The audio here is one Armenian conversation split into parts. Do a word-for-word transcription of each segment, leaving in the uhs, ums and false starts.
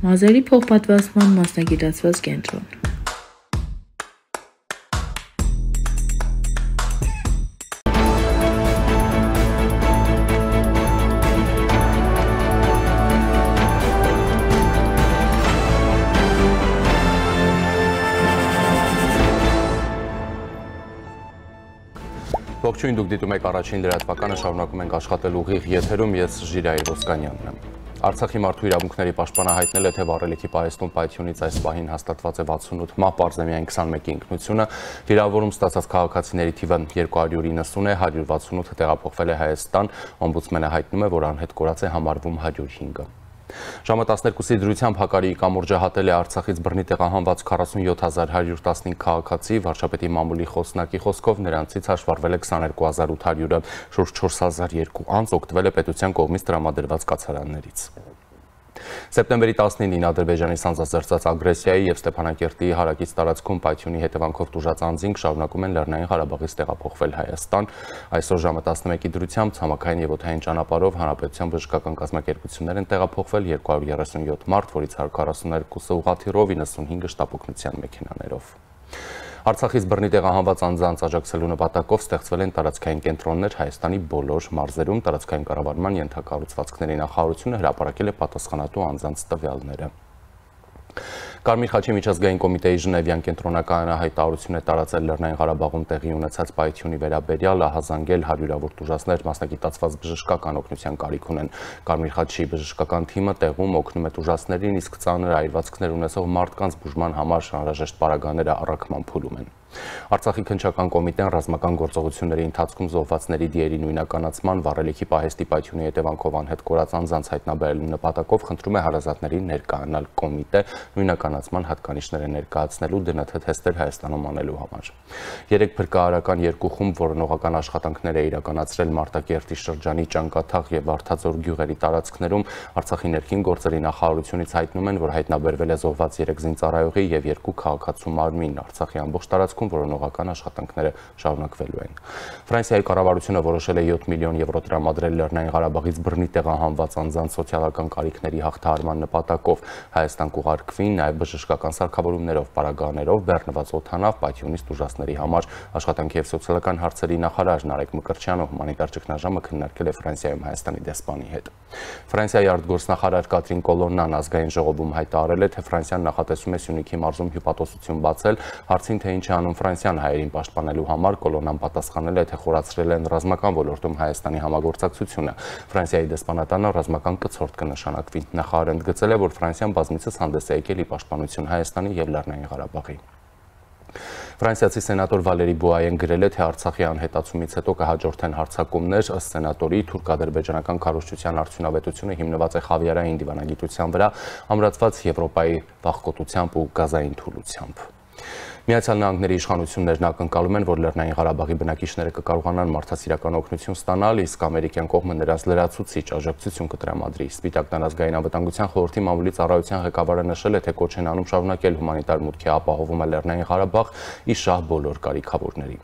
Մազերի փոխպատվաստման մասնագիտացված կենտրոն։ Ողջույն, դուք դիտում եք առաջին լրատվականը, շարունակում ենք աշխատել ուղիղ եթերում, ես Ժիրայր Ոսկանյանն եմ։ Արցախի մարդու իրավունքների պաշտպանահայտնել է, թե վարելիքի պայեստում պայթյունից այս պահին հաստատված է վաթսունութ մահ, պարզեմյան քսանմեկի ինքնությունը, վիրավորում ստացած քաղաքացիների թիվը երկու հարյուր իննսուն է, հարյուր վաթսունութը տեղափոխվել է Հայաստան, օմբուդսմենը հայտնում է, որ անհետ կորած է համարվում հարյուր հինգը։ Ժամը տասներկուսի դրությամբ Հակարիի կամուրջը հատել է Արցախից բռնի տեղահանված քառասունյոթ հազար հարյուր տասնհինգ քաղաքացի, վարչապետի մամուլի խոսնակի խոսքով նրանցից հաշվարվել է քսաներկու հազար ութ հարյուրը, շուրջ չորս հազար երկու անձ օգտվել է պետության կողմից տրամադրված կացարաններից։ Սեպտեմբերի տասնինին Ադրբեջանի սանձազերծած ագրեսիայի և Ստեփանակերտի հարակից տարածքում պայթյունի հետևանքով տուժած անձինք շարունակում են Լեռնային Ղարաբաղից տեղափոխվել Հայաստան։ Այսօր ժամը տասնմեկի դրությամբ ցամաքային և օդային ճանապարհով Հանրապետության բժշկական կազմակերպություններ են տեղափոխվել երկու հարյուր երեսունյոթ մարդ, որից հարյուր քառասուներկուսը ուղղաթիռով, իննսունհինգը շտապ օգնության մեքենաներով։ Արցախից բռնի տեղահանված անձանց աջակցելու նպատակով ստեղծվել են տարածքային կենտրոններ Հայաստանի բոլոր մարզերում, տարածքային կառավարման ենթակառուցվածքների նախարարությունը հրապարակել է պատասխանատու անձանց տվյալները։ Կարմիր խաչի միջազգային կոմիտեի Ժնևյան կենտրոնականը հայտարարություն է տարածել Լեռնային Ղարաբաղում տեղի ունեցած պայթյունի վերաբերյալ, ահազանգել հարյուրավոր տուժածներ մասնագիտացված բժշկական օգնության կարիք ունեն։ Կարմիր խաչի բժշկական թիմը տեղում օգնում է տուժածներին, իսկ ծանր այրվածքներ ունեցող մարդկանց բուժման համար անհրաժեշտ պարագաները առաքման փուլում են։ Արցախի քննչական կոմիտեն ռազմական գործողությունների ընթացքում զոհվածների դիերի նույնականացման, վառելիքի պահեստի պայթյունի հետևանքով անհետ կորած անձանց հայտնաբերելու նպատակով խնդրում է հարազատներին ներկայանալ կոմիտե նույնականացման հատկանիշները ներկայացնելու դնթ թեստեր Հայաստանում անելու համար։ Երեք փրկարարական երկու խումբ որոնողական աշխատանքներ է իրականացրել Մարտակերտի շրջանի Ճանկաթաղ և Վարդաձոր գյուղերի տարածքներում։ Արցախի ներքին գործերի նախարարությունից հայտնում են, որ հայտնաբերվել է զոհված երեք զինծառայողի և երկու քաղաքացու մարմին։ Արցախի ամբողջ տարածք որոնողական աշխատանքները շարունակվելու են։ Ֆրանսիայի կառավարությունը որոշել է յոթ միլիոն եվրո տրամադրել Լեռնային Ղարաբաղից բռնի տեղահանված անձանց սոցիալական կարիքների հաղթահարման նպատակով։ Հայաստան կուղարկվին նաև բժշկական սարքավորումներով, պարագաներով, բեռնված օդանավ, պայթյունից տուժածների համար։ Աշխատանքի և սոցիալական հարցերի նախարար Նարեկ Մկրտչյանը հումանիտար ճգնաժամը քննարկել է Ֆրանսիայում Հայաստանի դեսպանի հետ։ Ֆրանսիայի արտգործնախարար Կատրին Կոլոննան ազգային ժողովում հայտարարել է, թե Ֆրանսիան նախատեսում է Սյունիքի մարզում հյուպատոսություն բացել, հարցին թե ինչ է անում Ֆրանսիան հայերին պաշտպանելու համար, Կոլոննան պատասխանել է, թե խորացրել են ռազմական ոլորտում Հայաստանի համագործակցությունը։ Ֆրանսիայի դեսպանատանը ռազմական կցորդ կնշանակվի։ Նախարարը ընդգծել է, որ Ֆրանսիան բազմիցս հանդես է եկել ի պաշտպանություն Հայաստանի և Լեռնային Ղարաբաղի։ Ֆրանսիացի սենատոր Վալերի Բոյեն գրել է, թե Արցախի անհետացումից հետո կհաջորդեն հարձակումներ, ըստ սենատորի թուրք-ադրբեջանական քարոզչության արդյունավետությունը հիմնված է խավիարային դիվանագիտության վրա, ամրացված Եվրոպայի վախկոտությամբ ու գազային թուլությամբ։ Միացյալ Նահանգների իշխանություններն ակնկալում են, որ Լեռնային Ղարաբաղի բնակիչները կկարողանան մարդասիրական օգնություն ստանալ, իսկ ամերիկյան կողմը նրանց լրացուցիչ աջակցություն կտրամադրի։ Սպիտակ Տան ազգային անվտանգության խորհրդի մամուլի ծառայության ղեկավարը նշել է, թե կոչ են անում շարունակել հումանիտար մուտքի ապահովումը Լեռնային Ղարաբաղ ի շահ բոլոր կարիքավորների։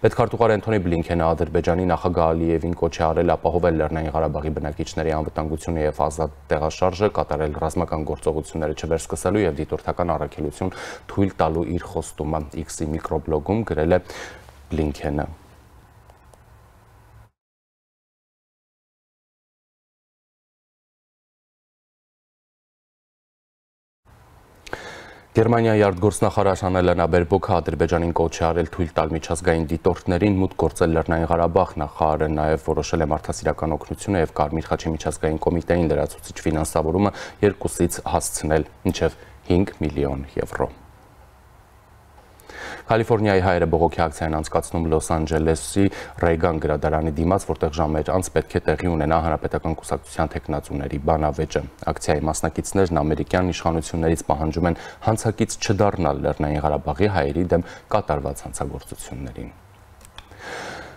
Պետքարտուղար Անտոնի Բլինքենը Ադրբեջանի նախագահ Ալիևին կոչ է արել ապահովել Լեռնային Ղարաբաղի բնակիչների անվտանգությունը և ազատ տեղաշարժը, կատարել ռազմական գործողությունները չվերսկսելու և դիտորդական առաքելություն թույլ տալու իր խոստումը։ X-ի միկրոբլոգում գրել է Բլինքենը։ Գերմանիայի արտգործնախարար Անելա Բերբոքը Ադրբեջանին կոչ է արել թույլ տալ միջազգային դիտորդներին մուտք գործել Լեռնային Ղարաբաղ։ Նախարարը նաև որոշել է մարդասիրական օգնությունը և Կարմիր խաչի միջազգային կոմիտեին լրացուցիչ ֆինանսավորումը երկուսից հասցնել մինչև հինգ միլիոն եվրո։ Կալիֆոռնիայի հայերը բողոքի ակցիան անցկացնում Լոս Անջելեսի Ռեյգան գրադարանի դիմաց, որտեղ ժամեր անց պետք է տեղի ունենա հանրապետական կուսակցության թեկնածուների բանավեճը։ Ակցիայի մասնակիցներն ամերիկյան իշխանություններից պահանջում են հանցակից չդառնալ Լեռնային Ղարաբաղի հայերի դեմ կատարված հանցագործություններին։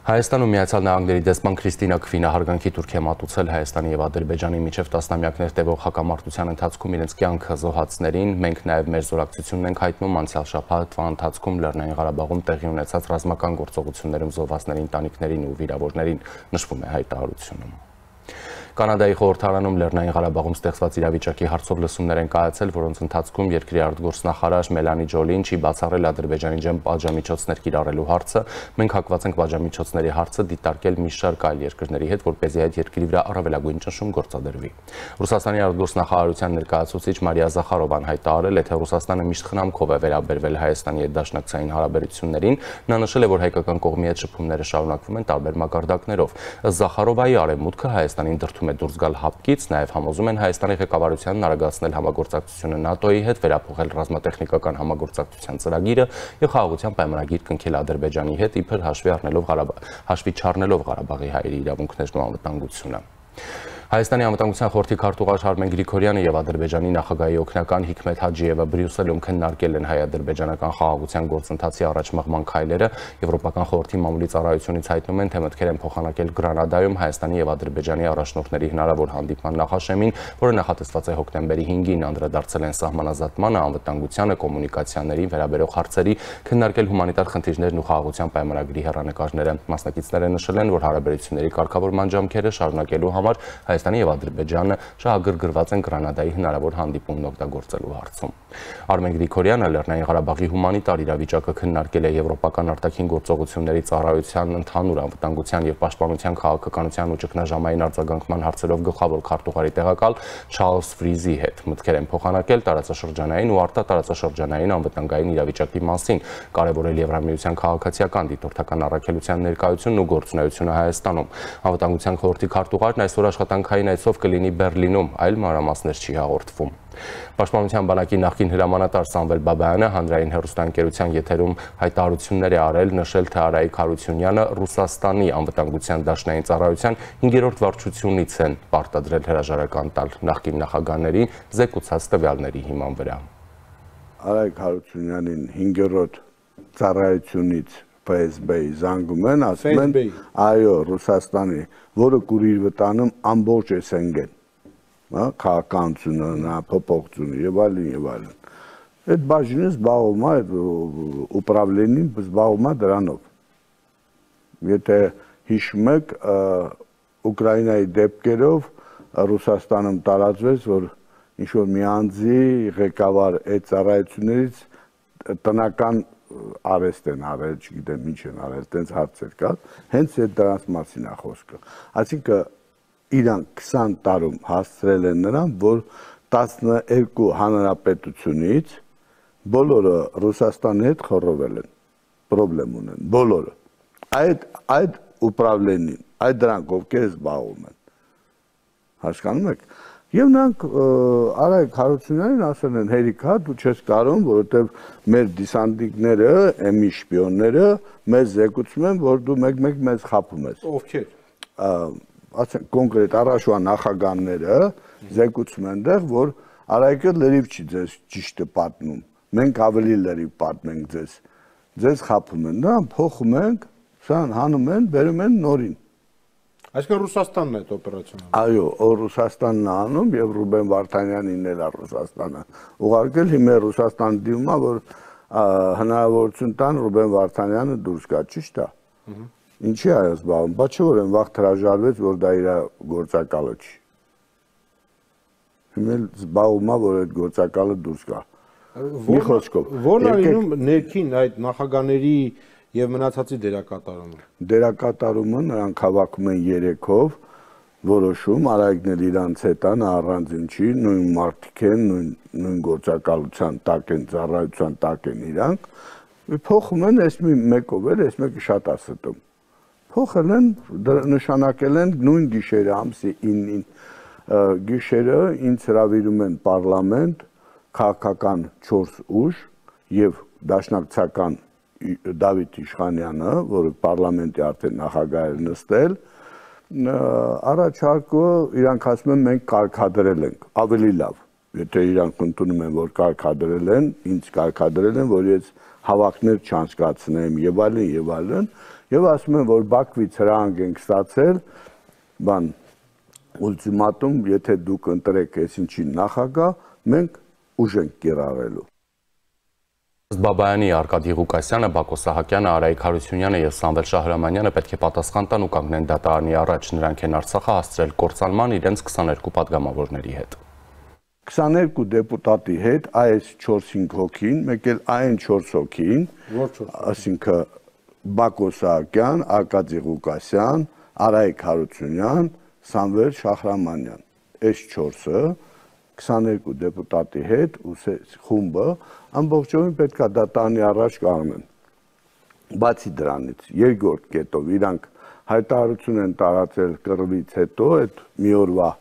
Հայաստանում Միացյալ Նահանգների դեսպան Քրիստինա Քվինը հարգանքի թուրք է մատուցել Հայաստանի և Ադրբեջանի միջև տասնամյակներ տևող հակամարտության ընթացքում իրենց կյանքը զոհացներին։ Մենք նաև մեր զորակցությունն ենք հայտնում անցյալ շաբաթվա ընթացքում Լեռնային Ղարաբաղում տեղի ունեցած ռազմական գործողություններում զոհվածների ընտանիքներին ու վիրավորներին, նշվում է հայտարարությունում։ Կանադայի խորհրդարանում Լեռնային Ղարաբաղում ստեղծված իրավիճակի հարցով լսումներ են կայացել, որոնց ընթացքում երկրի արտգործնախարար Մելանի Ջոլին չի բացառել Ադրբեջանի ջեմ պատժամիջոցներ կիրառելու հարցը։ Մենք հակված ենք պատժամիջոցների հարցը դիտարկել մի շարք այլ երկրների հետ, որպեսզի այդ երկրի վրա առավելագույն ճնշում գործադրվի։ Ռուսաստանի արտգործնախարարության ներկայացուցիչ Մարիա Զախարովան հայտարարել է, թե Ռուսաստանը միշտ խնամքով է վերաբերվել Հայաստանի հետ դաշնակցային հարաբերություններին, նա նշել է, որ հայկական կողմի հետ շփումները շարունակվում են տարբեր մակարդակներով։ Զախարովայի արևմուտքը Հայաստանին դրդում է դուրս գալ հապկից, նաև համոզում են Հայաստանի ղեկավարությանն արագացնել համագործակցությունը ՆԱՏՕ-ի հետ, վերափոխել ռազմատեխնիկական համագործակցության ծրագիրը եւ խաղաղության պայմանագիր կնքել Ադրբեջանի հետ, իբր հաշվի առնելով հաշվի չառնելով Ղարաբաղի հայերի իրավունքներն ու անվտանգությունը։ Հայաստանի անվտանգության խորհրդի քարտուղար Արմեն Գրիգորյանը եւ Ադրբեջանի նախագահի օգնական Հիկմետ Հաջիևը Բրյուսելում քննարկել են հայ-ադրբեջանական խաղաղության գործընթացի առաջմղման քայլերը։ Եվրոպական խորհրդի մամուլի ծառայությունից հայտնում են, թե մտքեր են փոխանակել Գրանադայում Հայաստանի եւ Ադրբեջանի առաջնորդների հնարավոր հանդիպման նախաշեմին, որը նախատեսված է հոկտեմբերի հինգին, անդրադարձել են սահմանազատմանը, անվտանգությանը, կոմունիկացիաներին վերաբերող հարցերի, քննարկել հումանիտար խնդիրներն ու խաղաղության պայմանագրի հեռանկարները։ Մասնակիցները նշել են, որ հարաբերությունների կարգավորման ջանքերը շարունակելու համար Հայաստանի և Ադրբեջանը շահագրգռված են Գրանադայի հնարավոր հանդիպումն օգտագործելու հարցում։ Արմեն Գրիգորյանը Լեռնային Ղարաբաղի հումանիտար իրավիճակը քննարկել է Եվրոպական արտաքին գործողությունների ծառայության ընդհանուր անվտանգության և պաշտպանության քաղաքականության ու ճգնաժամային արձագանքման հարցերով գլխավոր քարտուղարի տեղակալ Չարլզ Ֆրիզի հետ։ Մտքեր են փոխանակել տարածաշրջանային ու արտատարածաշրջանային անվտանգային իրավիճակի մասին, կարևորել Եվրամիության քաղաքացիական դիտորդական առաքելության ներկայությունն ու գործունեությունը Հայաստանում։ Անվտանգության խորհրդի քարտուղարն այսօր աշխատանք Հայնայցով կլինի Բեռլինում, այլ մանրամասներ չի հաղորդվում։ Պաշտպանության բանակի նախին հրամանատար Սամվել Բաբայանը հանրային հեռուստաընկերության եթերում հայտարարություններ է արել, նշել, թե Արայիկ Հարությունյանը Ռուսաստանի անվտանգության դաշնային ծառայության հինգերորդ վարչությունից են պարտադրել հրաժարական տալ նախկին նախագահների զեկուցած տվյալների հիման վրա։ Արայիկ Հարությունյանին հինգերորդ ծառայությունից P S B-ի զանգում են, ասում են, այո, Ռուսաստանի, որը կուրիր վտանում ամբողջ էս Ն Գ-ն, քաղաքականությունը, նա փոփոխությունը եւ այլն եւ այլն։ Այդ բաժինը զբաղվում է, ուպրավլենին զբաղվում է դրանով։ Եթե հիշում եք, Ուկրաինայի դեպքերով Ռուսաստանում տարածվեց, որ ինչ որ մի անձի ղեկավար այդ ծառայություններից տնական arest în arest, de mici în arest, în harțercat, hence transmațina hoscă. Adică, Iran, Xantarum, hastrele în vor tasnă ercu hanăra petuțuniți, boloră, Rusastanet, horovele, problemul, boloră. Aid upravlenin, aid drankov, chez baumen. Hașcanumec. Եվ նրանք Արայիկ Հարությունյանին ասել են, հերիքա դու չես կարում, որովհետև մեր դիսանդիկները, էմի շպիոնները մեզ զեկուցում են, որ դու մեկ-մեկ մեզ խաբում ես։ Ովքեր։ Ասենք կոնկրետ Արաշուա նախագահները զեկուցում են դեղ, որ Արայիկը լրիվ չի ձեզ ճիշտը պատմում, մենք ավելի լրիվ պատմենք ձեզ, ձեզ խաբում են, դա փոխում ենք, սրան հանում են, բերում են նորին։ Այսինքն Ռուսաստանն է այդ օպերացիան։ Այո, Ռուսաստանն է անում եւ Ռուբեն Վարդանյանն էլ է Ռուսաստանը ուղարկել, հիմա Ռուսաստանը դիմում է, որ հնարավորություն տան Ռուբեն Վարդանյանը դուրս գա, ճիշտ է։ Ինչի՞ է զբաղվում, բայց չէ՞ որ այն վաղ հրաժարվեց, որ դա իր գործակալը չի։ Հիմա զբաղվում է, որ այդ գործակալը դուրս գա։ Մի խոսքով։ Որն է լինում ներքին այդ նախագաների Եվ մնացածի դերակատարումը։ Դերակատարումը նրանք հավաքում են երեքով որոշում, արայիկներ իրանց հետ են, առանձին չի, նույն մարդիկ են, նույն գործակալության տակ են, ծառայության տակ են իրանք, փոխում են այս մի մեկով էլ, այս մեկը շատ աստում։ Փոխել են, նշանակել են նույն գիշերը, ամսի ինը գիշերը ինձ հրավիրում են պարլամենտ, քաղաքական չորս ուժ եւ դաշնակցական David Ishanian-ը, որը պարլամենտի արդեն նախագահ էր նստել, առաջարկով իրանք ասում են մենք կարգադրել ենք, ավելի լավ, եթե իրանք ընդունում են, որ կարգադրել են, ինձ կարգադրել են, որ ես հավաքներ չանցկացնեմ եւ այլն եւ այլն, եւ ասում են, որ Բաքվից հրահանգ ենք ստացել, բան ուլտիմատում, եթե դուք ընտրեք այսինչին նախագահ, մենք ուժ ենք կիրառելու։ Բաբայանի, Արկադի Ղուկասյանը, Բակոս Սահակյանը, Արայիկ Հարությունյանը եւ Սամվել Շահրամանյանը պետք է պատասխան տան ու կանգնեն դատարանի առաջ, նրանք են Արցախը հասցրել կործանման իրենց քսաներկու պատգամավորների հետ։ քսաներկու դեպուտատի հետ, այս չորս-հինգ հոգին, մեկ էլ այն չորս հոգին, այսինքն Բակոս Սահակյան, Արկադի Ղուկասյան, Արայիկ Հարությունյան, Սամվել Շահրամանյան, այս չորսը քսաներկու դեպուտատի հետ ու խումբը ամբողջովին պետք է դատարանի առաջ կանգնեն։ Բացի դրանից, երկրորդ կետով իրանք հայտարարություն են տարածել կռվից հետո, այդ մի օրվա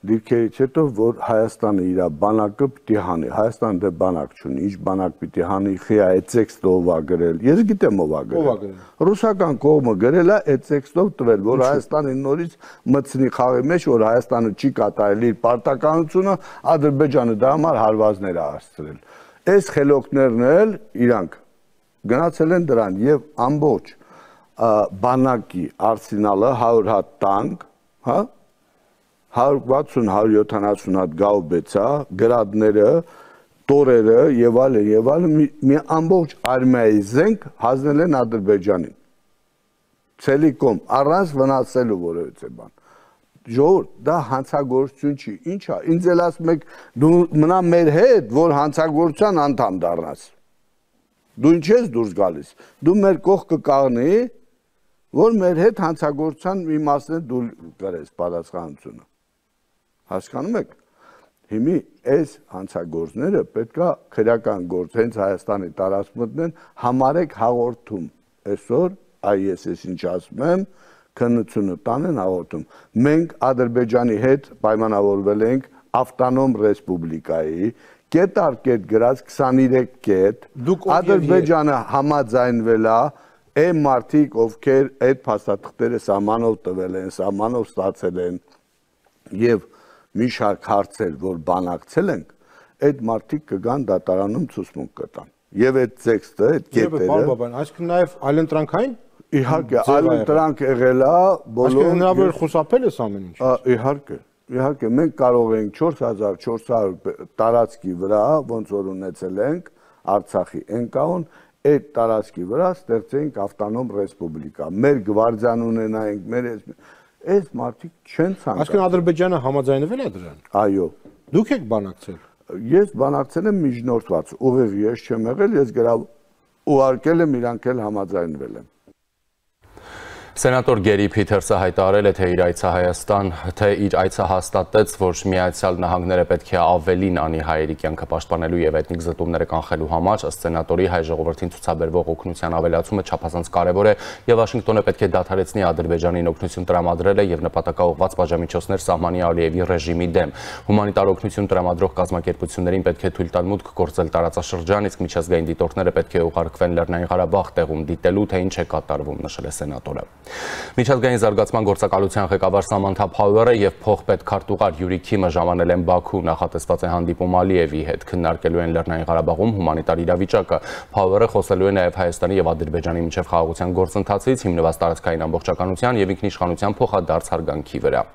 դիրքերից հետո, որ Հայաստանը իր բանակը պիտի հանի։ Հայաստանը դեռ բանակ չունի, ինչ բանակ պիտի հանի, խիա այդ տեքստը ով է գրել։ Ես գիտեմ ով է գրել։ Ռուսական կողմը գրել է այդ տեքստով տվել, որ Հայաստանը նորից մտցնի խաղի մեջ, որ Հայաստանը չի կատարել իր պարտականությունը, Ադրբեջանը դա համար հարվածներ է հասցրել։ Այս խելոքներն էլ իրանք գնացել են դրան եւ ամբողջ բանակի արսենալը հարյուր հատ տանկ, հա, հարյուր վաթսուն հարյուր յոթանասուն հատ գաուբեցա, գրադները, տորերը եւ այլն եւ այլն մի ամբողջ արմիայի զենք հանձնել են Ադրբեջանին։ Ցելիկոմ առանց վնասելու որևիցե բան։ Ժողովուրդ, դա հանցագործություն չի, ինչ է, ինձ էլ ասում եք, դու մնա մեր հետ, որ հանցագործության անդամ դառնաս։ Դու ինչ ես դուրս գալիս, դու մեր կողքը կկանգնի, որ մեր հետ հանցագործության մի մասն դու կրես պատասխանատվությունը։ Հասկանում եք։ Հիմա այս հանցագործները պետք է քրական գործ հենց Հայաստանի տարած մտնեն, համարեք հաղորդում։ Այսօր այ ես ես ինչ ասում եմ, քննությունը տանեն հաղորդում։ Մենք Ադրբեջանի հետ պայմանավորվել ենք ավտոնոմ ռեսպուբլիկայի կետարկետ գրած քսաներեք կետ։ Ադրբեջանը համաձայնվել է այն մարդիկ, ովքեր այդ փաստաթղթերը սահմանով տվել են, սահմանով ստացել են եւ մի շարք հարցեր, որ բանակցել ենք, այդ մարդիկ կգան դատարանում ցուցմունք կտան։ Եվ այդ տեքստը, այդ կետերը։ Եվ բաբան, այսինքն նաեւ այլընտրանքային Իհարկե, այլ տրանք եղել է, բոլորը։ Այսինքն հնարավոր է խուսափել էս ամեն ինչը։ Իհարկե, իհարկե, մենք կարող ենք չորս հազար չորս հարյուր տարածքի վրա, ոնց որ ունեցել ենք Արցախի ընկան, այդ տարածքի վրա ստեղծենք ավտոնոմ ռեսպուբլիկա։ Մեր գվարդիան ունենանք, մեր այս մարդիկ չեն ցանկանում։ Այսինքն Ադրբեջանը համաձայնվել է դրան։ Այո։ Դուք եք բանակցել։ Ես բանակցել եմ միջնորդված, ուղիղ ես չեմ եղել, ես գրավ ուղարկել եմ, իրանք էլ համաձայնվել են։ Սենատոր Գերի Փիթերսը հայտարարել է, թե իր այցը Հայաստան, թե իր այցը հաստատեց, որ Միացյալ Նահանգները պետք է ավելին անի հայերի կյանքը պաշտպանելու եւ էթնիկ զտումները կանխելու համար, ըստ սենատորի հայ ժողովրդին ցուցաբերվող օգնության ավելացումը չափազանց կարեւոր է եւ Վաշինգտոնը պետք է դադարեցնի Ադրբեջանին օգնություն տրամադրելը եւ նպատակաուղված բաժամիջոցներ Սահմանի Ալիևի ռեժիմի դեմ։ Հումանիտար օգնություն տրամադրող կազմակերպություններին պետք է թույլ տան մուտք գործել տարածաշրջան, իսկ միջազգային դիտորդները պետք է ուղարկվեն Լեռնային Ղարաբաղ տեղում դիտելու, թե ինչ է կատարվում, նշել է սենատորը։ Միջազգային զարգացման գործակալության ղեկավար Սամանթա Փաուերը եւ փոխպետ քարտուղար Յուրի Քիմը ժամանել են Բաքու, նախատեսված է հանդիպում Ալիևի հետ, քննարկելու են Լեռնային Ղարաբաղում հումանիտար իրավիճակը։ Փաուերը խոսելու է նաեւ Հայաստանի եւ Ադրբեջանի միջև խաղաղության գործընթացից, հիմնված տարածքային ամբողջականության եւ ինքնիշխանության փոխադարձ հարգանքի վրա։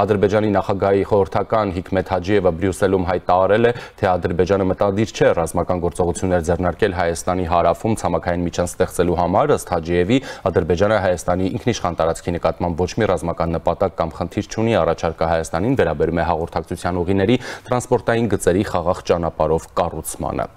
Ադրբեջանի նախագահի խորհրդական Հիկմետ Հաջիևը Բրյուսելում հայտարարել է, թե Ադրբեջանը մտադիր չէ ռազմական գործողություններ ձեռնարկել Հայաստանի հարավում ցամաքային միջանց ստեղծելու համար, ըստ Հաջիևի, Ադրբեջանը Հայաստանի ինքնիշխան տարածքի նկատմամբ ոչ մի ռազմական նպատակ կամ խնդիր չունի, առաջարկը Հայաստանին վերաբերում է հաղորդակցության ուղիների տրանսպորտային գծերի խաղաղ ճանապարհով կառուցմանը։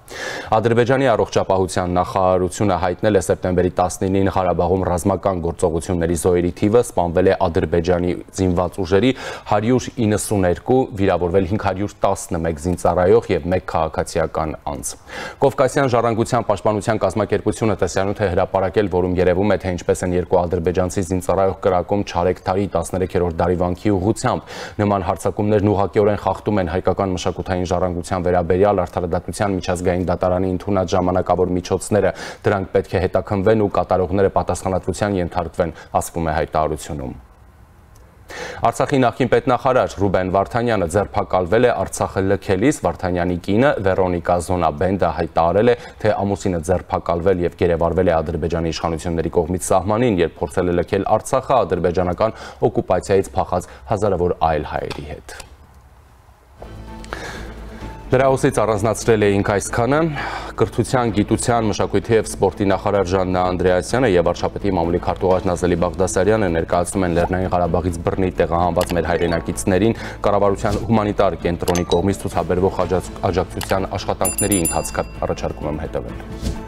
Ադրբեջանի առողջապահության նախարարությունը հայտնել է սեպտեմբերի տասնինին Ղարաբաղում ռազմական գործողությունների զոհերի թիվը սպանվել է Ադրբեջանի զինված ուժ հարյուր իննսուներկու, վիրավորվել հինգ հարյուր տասնմեկ զինծառայող և մեկ քաղաքացիական անձ։ Կովկասյան ժառանգության պաշտպանության կազմակերպությունը տեսանյութ է հրապարակել, որում երևում է, թե ինչպես են երկու ադրբեջանցի զինծառայող կրակում Չարեքթարի տասներեքերորդ դարիվանքի ուղղությամբ։ Նման հարձակումներն ուղղակիորեն խախտում են հայկական մշակութային ժառանգության վերաբերյալ Արդարադատության միջազգային դատարանի ընդունած ժամանակավոր միջոցները, դրանք պետք է հետաքննվեն ու կատարողները պատասխանատվության ենթարկվեն, ասվում է հայտարարությունում։ Արցախի նախին պետնախարար Ռուբեն Վարդանյանը ձերբակալվել է Արցախը լքելիս, Վարդանյանի կինը Վերոնիկա Զոնաբենդը հայտարարել է, թե ամուսինը ձերբակալվել եւ գերեվարվել է Ադրբեջանի իշխանությունների կողմից սահմանին, երբ փորձել է լքել Արցախը ադրբեջանական օկուպացիայից փախած հազարավոր այլ հայերի հետ։ Դրաուսից առանձնացրել էին կայսքանը, կրթության, գիտության, մշակույթի և սպորտի նախարար Ժաննա Անդրեասյանը և վարչապետի մամուլի քարտուղար Նազելի Բաղդասարյանը ներկայացնում են Լեռնային Ղարաբաղից բռնի տեղահանված մեր հայրենակիցներին կառավարության հումանիտար կենտրոնի կողմից ցուցաբերվող աջակցության աշխատանքների ընթացքը առաջարկում եմ հետևել։